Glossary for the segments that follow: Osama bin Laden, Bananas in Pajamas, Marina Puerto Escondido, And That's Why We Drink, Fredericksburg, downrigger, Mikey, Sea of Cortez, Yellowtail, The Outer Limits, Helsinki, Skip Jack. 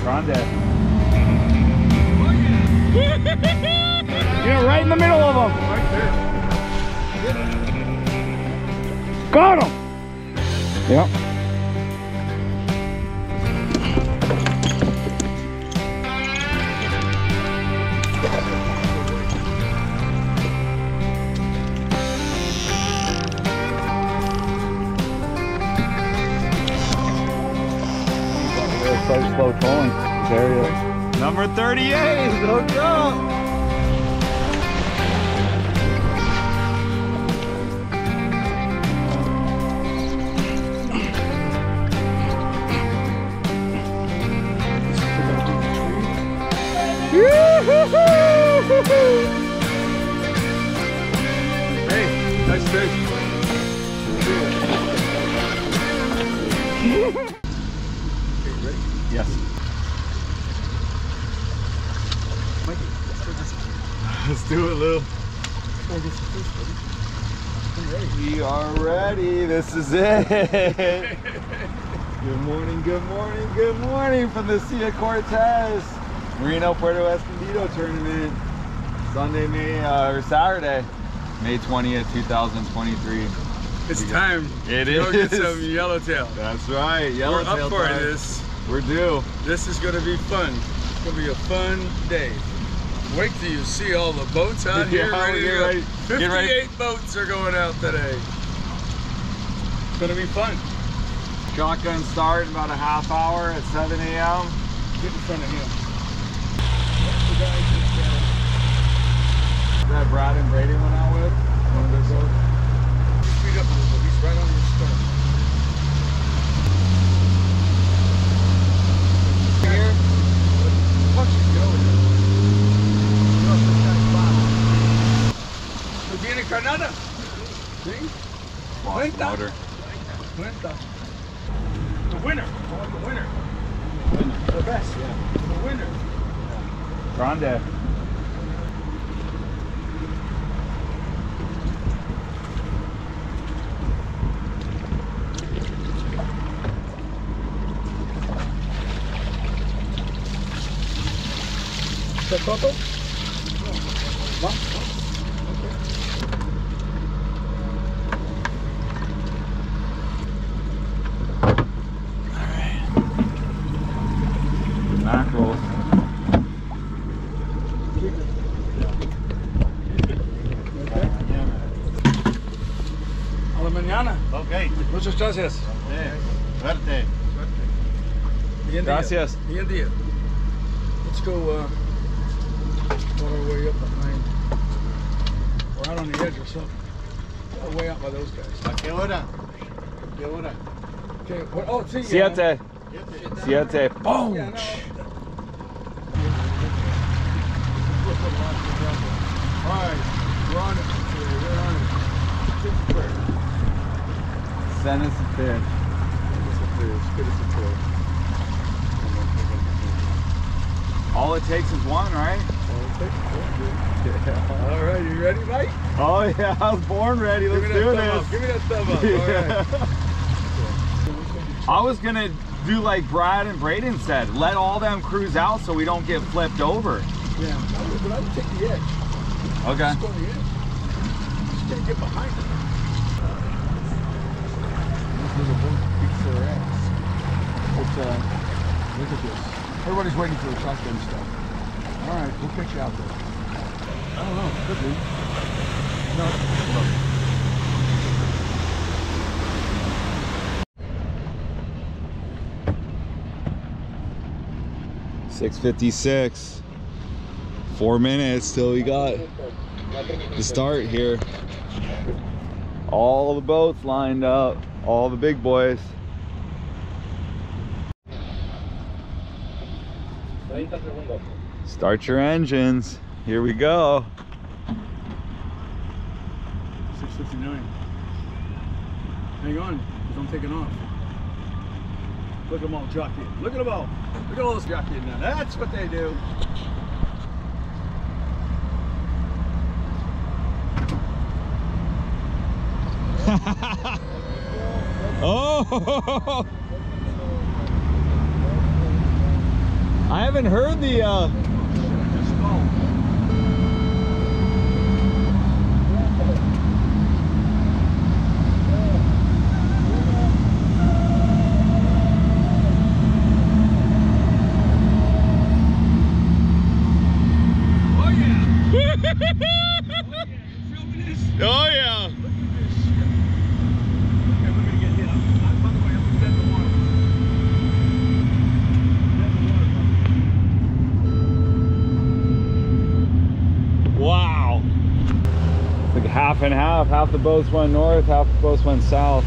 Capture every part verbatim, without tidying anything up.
Grande. You're right in the middle of them. Right there. Got him. Yep. So slow towing this area. Number thirty-eight, hooked up. Hey, nice fish. Yes. Let's do it, Lou. We are ready. This is it. Good morning, good morning, good morning from the Sea of Cortez. Marina Puerto Escondido tournament. Sunday, May, uh, or Saturday, May twentieth, two thousand twenty-three. It's time. It is. Go get some yellowtail. That's right. Yellowtail. We're up for time. This. We're due. This is going to be fun. It's going to be a fun day. Wait till you see all the boats out here. Yeah, ready get ready. fifty-eight ready. boats are going out today. It's going to be fun. Shotgun start in about a half hour at seven A M Get in front of him. That Brad and Brady went out with. One of those boats. Speed up a little bit. He's right on your stern. Canada. See? Water. The winner. The winner. The best, yeah. The winner. Grande. The Coco? What? Mackerel. A la mañana. Okay. Muchas gracias. Okay. Suerte. Suerte. Gracias. Bien día. Let's go uh, on our way up behind. We're out on the edge or something. We're way out by those guys. ¿A qué hora? ¿A qué hora? Okay. Well, oh, see you. Siete. Siete. Boom. Yeah, no. Send us a fish. Send us a fish. Get us a fish. All it takes is one, right? All it takes is one, dude. Yeah. All right, you ready, Mike? Oh, yeah, I was born ready. Let's do this. Give me that thumb up. Yeah. All right. I was going to do like Brad and Braden said. Let all them cruise out so we don't get flipped over. Yeah, but I would take the edge. Okay. Just go to the edge. Just going to get behind it. There's a boat kicks their ass. But, uh, look at this. Everybody's waiting for the shotgun stuff. All right, we'll catch you out there. I don't know, could be. No, no. six fifty-six. Four minutes till we got the start here. All the boats lined up. All the big boys. Start your engines. Here we go. six fifty-nine. Hang on, don't take it off. Look at them all jockeying. Look at them all. Look at all those jockeying now. That's what they do. Oh! haven't heard the uh half and half, half the boats went north, half the boats went south.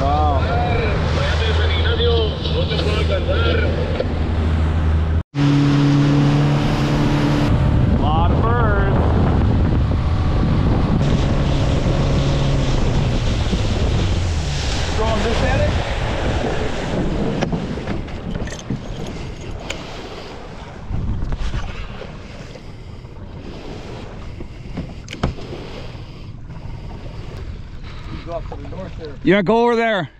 Wow. Yeah, go over there.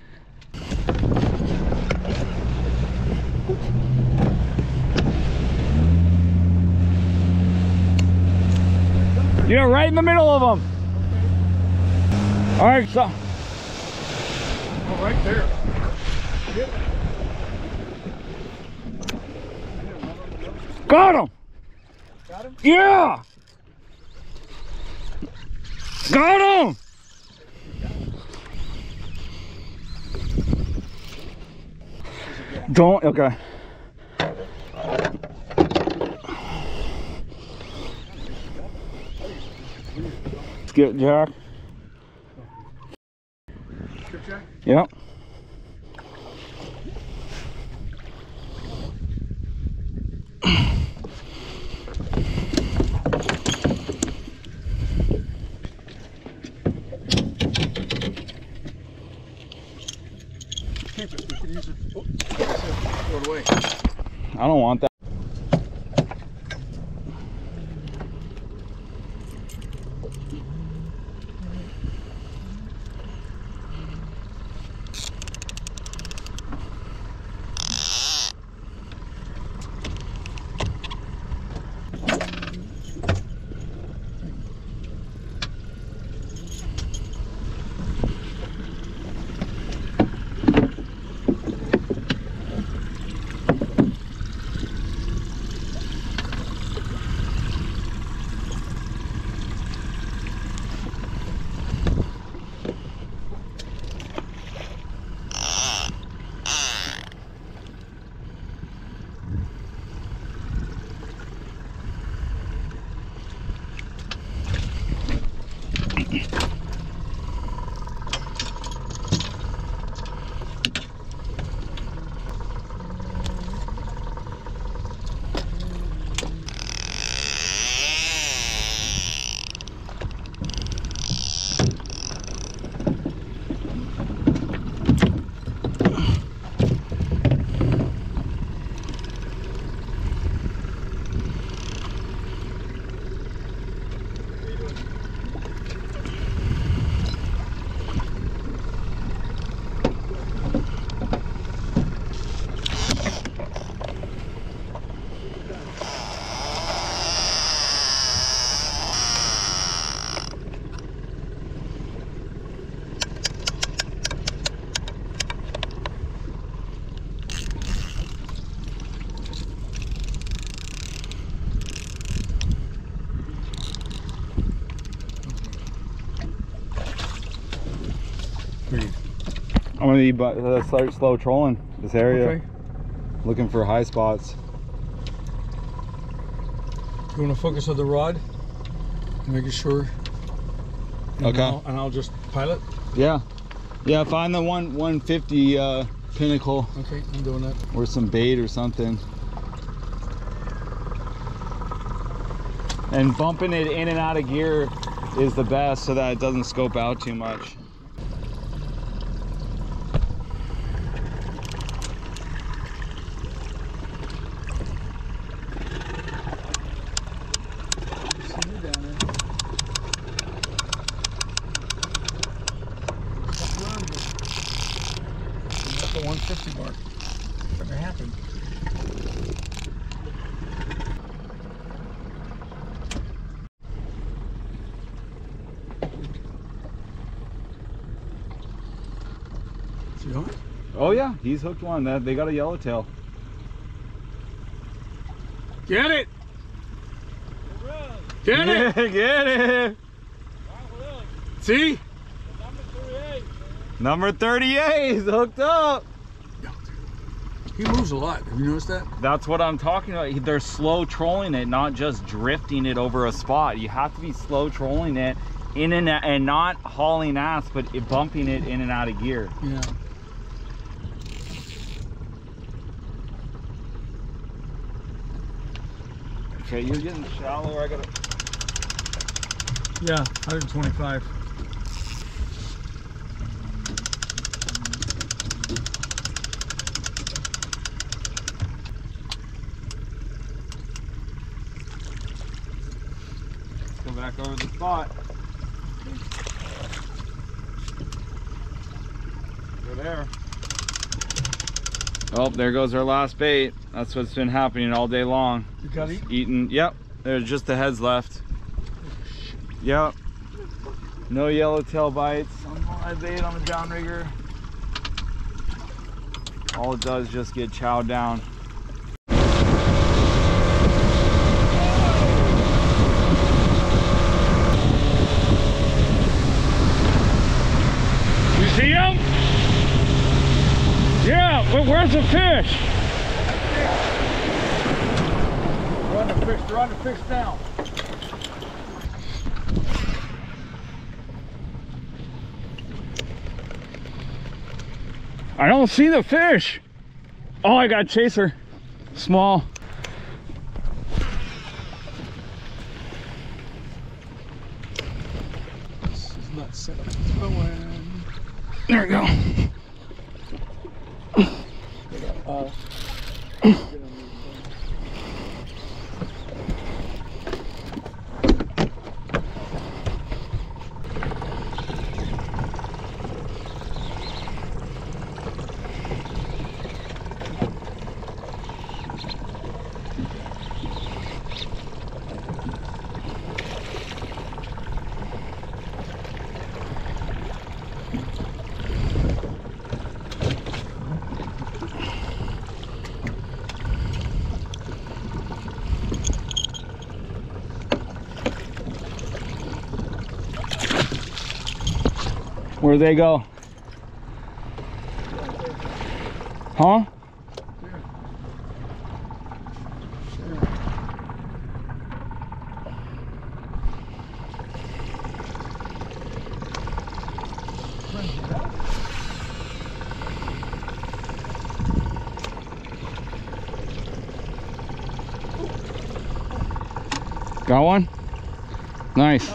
You know, right in the middle of them. Okay. All right, so. Oh, right there. Yep. Got him. Got him? Yeah. Got him. Don't, okay. Skip Jack. Skip Jack? Yep. I don't want that. I'm gonna be uh, start slow trolling this area, okay. Looking for high spots. You want to focus on the rod, making sure. And okay. I'll, and I'll just pilot. Yeah, yeah. Find the one one fifty uh, pinnacle. Okay, I'm doing that. Or some bait or something. And bumping it in and out of gear is the best, so that it doesn't scope out too much. the one fifty mark. It's never happened. Is he on? Oh yeah, he's hooked one. They got a yellowtail. Get it! Get it! Yeah, get it! See? Number thirty-eight is hooked up. He moves a lot. Have you noticed that? That's what I'm talking about. They're slow trolling it, not just drifting it over a spot. You have to be slow trolling it in and out, and not hauling ass, but bumping it in and out of gear. Yeah. Okay, you're getting shallower. I gotta. Yeah, one twenty-five. Back over the spot. Go there. Oh, there goes our last bait. That's what's been happening all day long. You got eat? Eating. Yep. There's just the heads left. Yep. No yellowtail bites. I bait on the downrigger. All it does is just get chowed down. See him? Yeah, but where's the fish? They're on the fish, they're on the fish now. I don't see the fish. Oh, I got a chaser. Small. This is not set up. There we go. Uh, Where'd they go? Huh? There. There. Got one? Nice.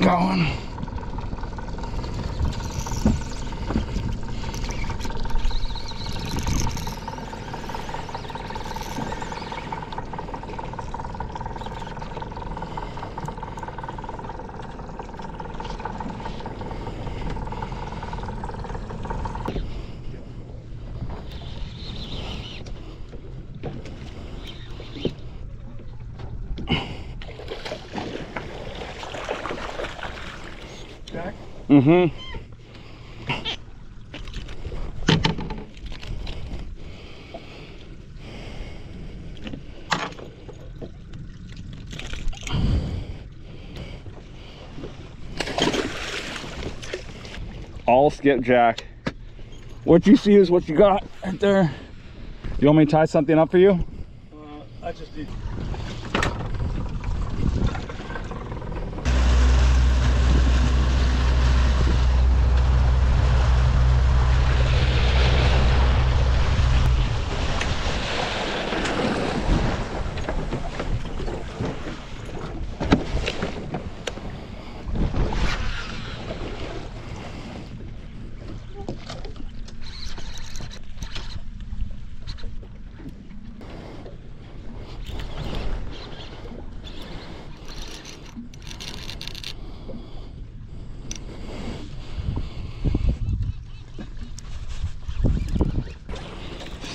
Going. Mm-hmm. All skipjack. What you see is what you got right there. You want me to tie something up for you? Uh, I just need.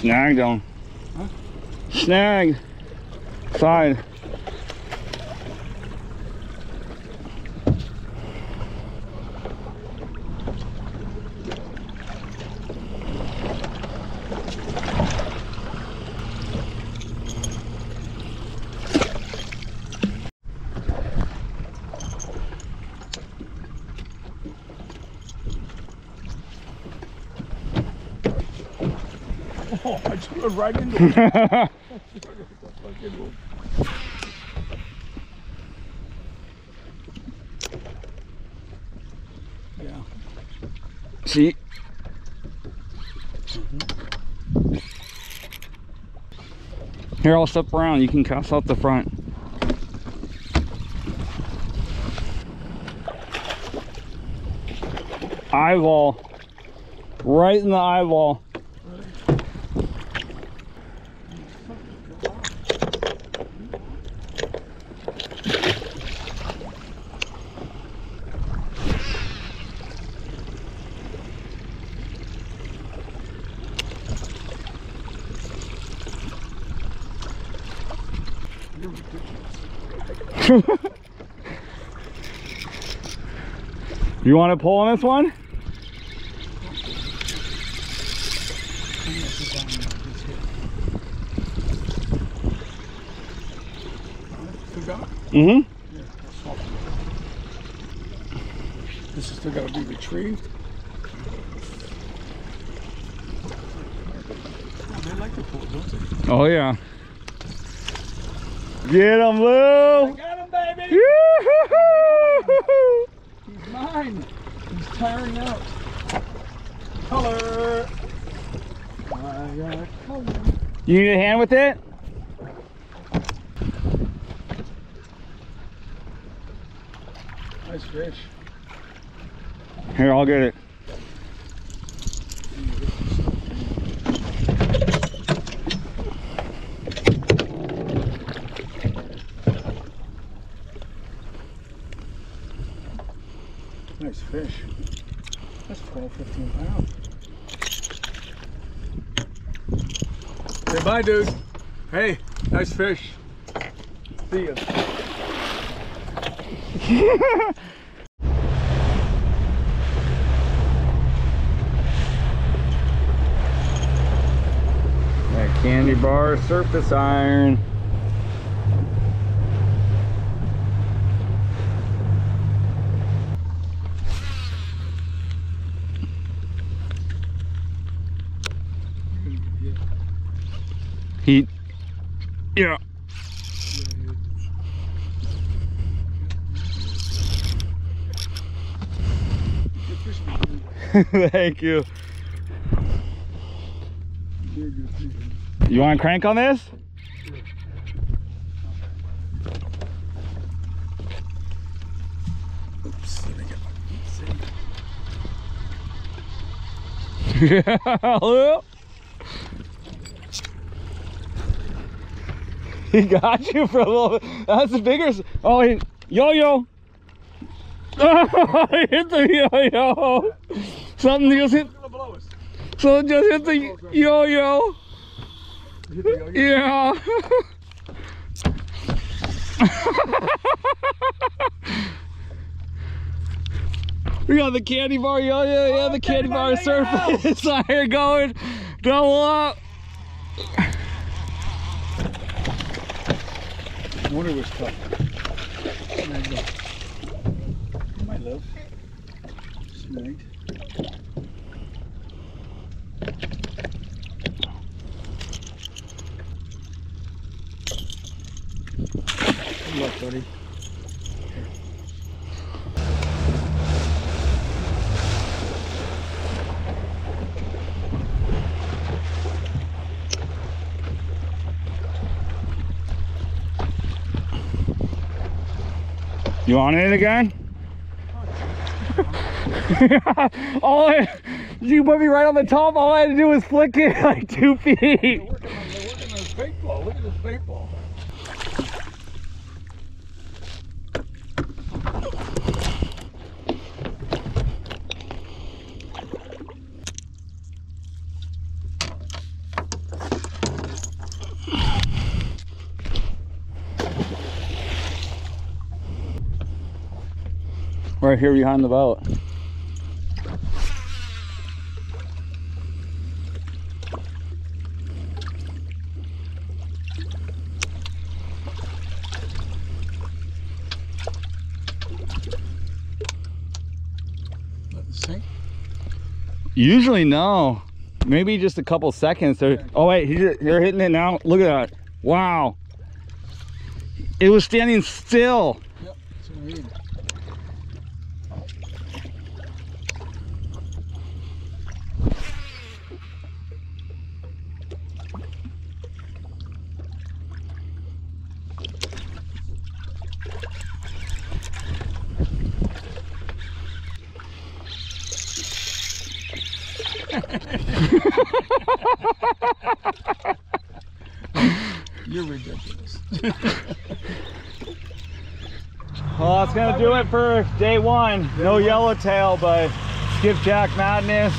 Snagged him. Huh? Snagged. Side. Oh, I just went right into it. I just went right into it. Yeah. See? Mm-hmm. Here, I'll step around. You can cast out the front. Eyeball. Right in the eyeball. You want to pull on this one? Mm-hmm. This has still got to be retrieved. Oh, they like to pull, don't they? Oh, yeah. Get him, Lou! I got him, baby! Yoo-hoo-hoo! He's mine! He's tiring out. Color! I got color. You need a hand with it? Nice fish. Here, I'll get it. Nice fish. That's twelve, fifteen pounds. Say bye, dude. Hey, nice fish. See ya. That candy bar surface iron. He, yeah. Thank you. You want to crank on this? Oops. Hello? He got you for a little bit. That's the biggest. Oh, he, yo yo. Oh, he hit the yo yo. Something just hit. Something just hit the yo yo. Yeah. We got the candy bar yo yo. Yeah, the candy bar surface. It's out here going. Double up. Water was tough. My love. Snagged. Good luck, buddy. You on it again? All I, you put me right on the top. All I had to do was flick it like two feet. They're working on, they're working on this paintball. Look at this paintball. right here behind the boat. Usually no, maybe just a couple seconds. They're, oh wait, they're hitting it now. Look at that! Wow, it was standing still. Yep, it's a weed. You're ridiculous. Well, that's gonna do it for day one. No yellowtail, but skipjack madness.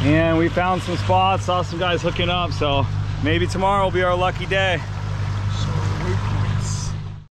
And we found some spots, saw some guys hooking up, so maybe tomorrow will be our lucky day.